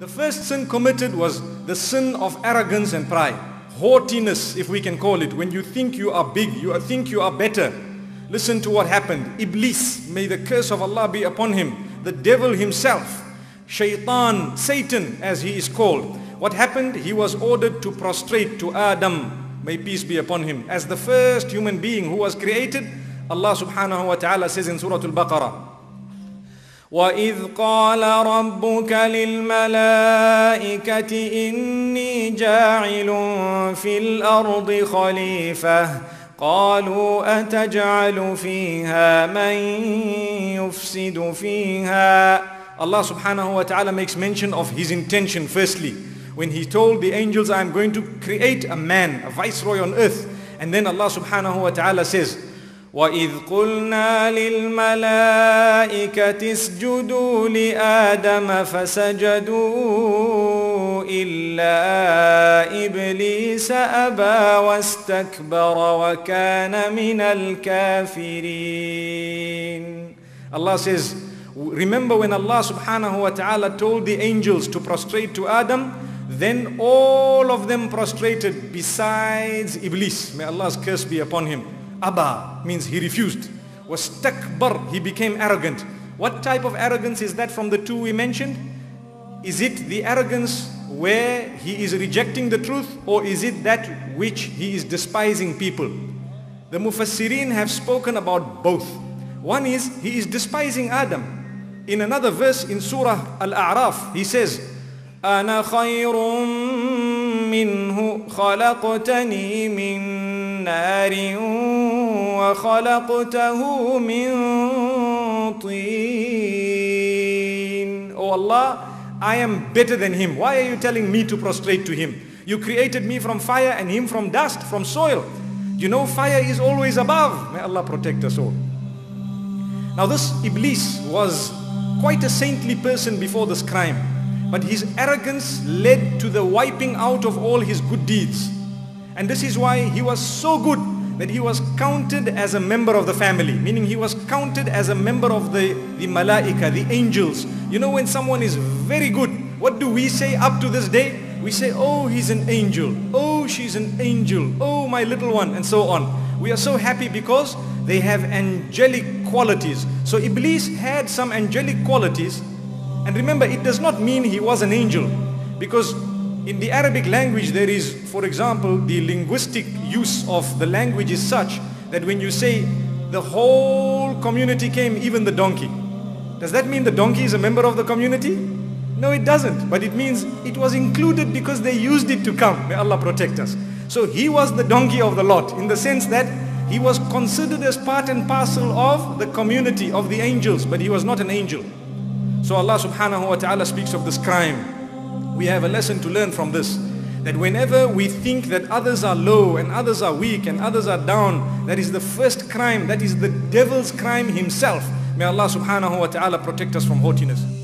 The first sin committed was the sin of arrogance and pride. Haughtiness, if we can call it, when you think you are big, you think you are better. Listen to what happened. Iblis, may the curse of Allah be upon him, the devil himself, Shaitan, Satan as he is called. What happened? He was ordered to prostrate to Adam, may peace be upon him. As the first human being who was created, Allah subhanahu wa ta'ala says in Surah Al-Baqarah, وَإِذْ قَالَ رَبُّكَ لِلْمَلَائِكَةِ إِنِّي جَاعِلٌ فِي الْأَرْضِ خَلِيفَةً قَالُوا أَتَجْعَلُ فِيهَا مَنْ يُفْسِدُ فِيهَا. Allah subhanahu wa ta'ala makes mention of his intention firstly. When he told the angels, I am going to create a man, a viceroy on earth. And then Allah subhanahu wa ta'ala says, وَإِذْ قُلْنَا لِلْمَلَائِكَةِ اسْجُدُوا لِآدَمَ فَسَجَدُوا إِلَّا إِبْلِيسَ أَبَى وَاسْتَكْبَرَ وَكَانَ مِنَ الْكَافِرِينَ. Allah says, remember when Allah subhanahu wa ta'ala told the angels to prostrate to Adam, then all of them prostrated besides Iblis. May Allah's curse be upon him. Abba means he refused. Wastakbar, he became arrogant. What type of arrogance is that from the two we mentioned? Is it the arrogance where he is rejecting the truth, or is it that which he is despising people? The Mufassirin have spoken about both. One is he is despising Adam. In another verse in Surah Al-A'raf, he says, أَنَا خَيْرٌ مِّنْهُ خَلَقْتَنِي مِنْ نَارٍ وَخَلَقْتَهُ مِنْ طِينٍ. Oh Allah, I am better than him. Why are you telling me to prostrate to him? You created me from fire and him from dust, from soil. You know fire is always above. May Allah protect us all. Now this Iblis was quite a saintly person before this crime, but his arrogance led to the wiping out of all his good deeds. And this is why he was so good that he was counted as a member of the family, meaning he was counted as a member of the Malaika, the angels. You know, when someone is very good, what do we say up to this day? We say, oh, he's an angel, oh, she's an angel, oh, my little one, and so on. We are so happy because they have angelic qualities. So Iblis had some angelic qualities, and remember, it does not mean he was an angel, because in the Arabic language there is, for example, the linguistic use of the language is such that when you say the whole community came, even the donkey, does that mean the donkey is a member of the community? No, it doesn't, but it means it was included because they used it to come. May Allah protect us. So he was the donkey of the lot, in the sense that he was considered as part and parcel of the community of the angels, but he was not an angel. So Allah subhanahu wa ta'ala speaks of this crime. We have a lesson to learn from this, that whenever we think that others are low and others are weak and others are down, that is the first crime, that is the devil's crime himself. May Allah subhanahu wa ta'ala protect us from haughtiness.